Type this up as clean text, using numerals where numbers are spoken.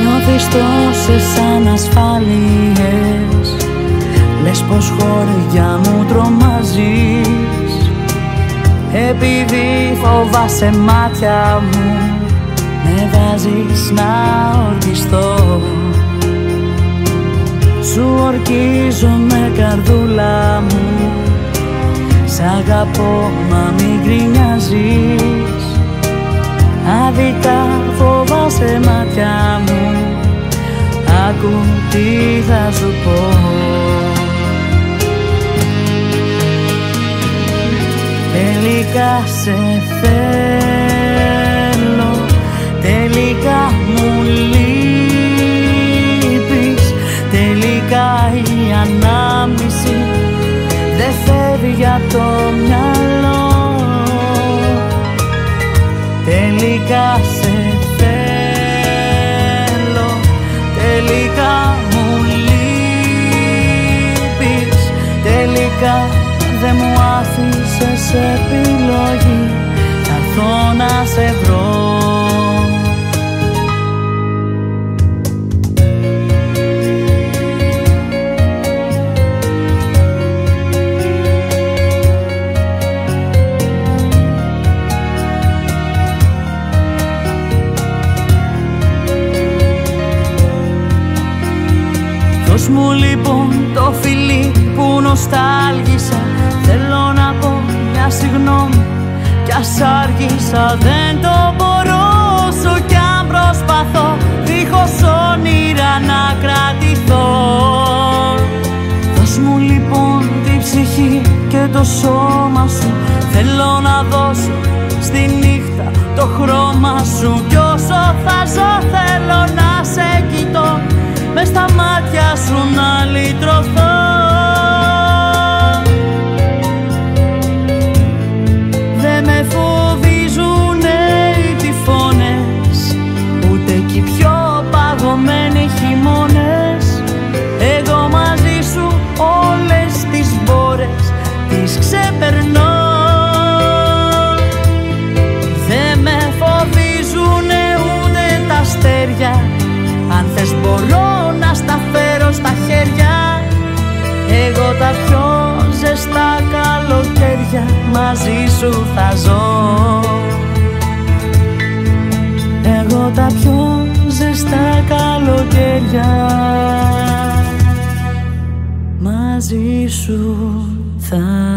Νιώθεις τόσες ανασφάλειες, λες πως χωριά μου τρομάζεις, επειδή φοβάσαι μάτια μου με βάζεις να ορκιστώ. Σου ορκίζομαι καρδούλα μου, σ' αγαπώ μα μην γκρινιάζεις, άδικα φοβάσαι μάτια μου, άκου τι θα σου πω. Τελικά σε θέλω, τελικά μου λείπεις, τελικά η ανάμνηση δεν φεύγει για το μυαλό. Τελικά σε θέλω, τελικά μου λείπεις, τελικά δεν μου άφησες επιλογή, θα έρθω να σε βρω. Δώσ' μου λοιπόν το φιλί που νοστάλγησα, θέλω να πω μια συγγνώμη κι ας άργησα. Δεν το μπορώ όσο κι αν προσπαθώ, δίχως όνειρα να κρατηθώ. Δώσ' μου λοιπόν την ψυχή και το σώμα σου, θέλω να δώσω στη νύχτα το χρώμα σου, κι όσο θα ζω θέλω να σε κοιτώ, μες στα μάτια σου να λυτρωθώ. Δε με φοβίζουνε οι τυφώνες, ούτε κι οι πιο παγωμένοι χειμώνες. Εγώ μαζί σου όλες τις μπόρες τις ξεπερνώ. Δε με φοβίζουνε ούτε τα αστέρια, αν θες μπορώ να στα φέρω στα χέρια. Εγώ τα πιο ζεστά καλοκαίρια μαζί σου θα ζω, εγώ τα πιο ζεστά καλοκαίρια μαζί σου θα ζω.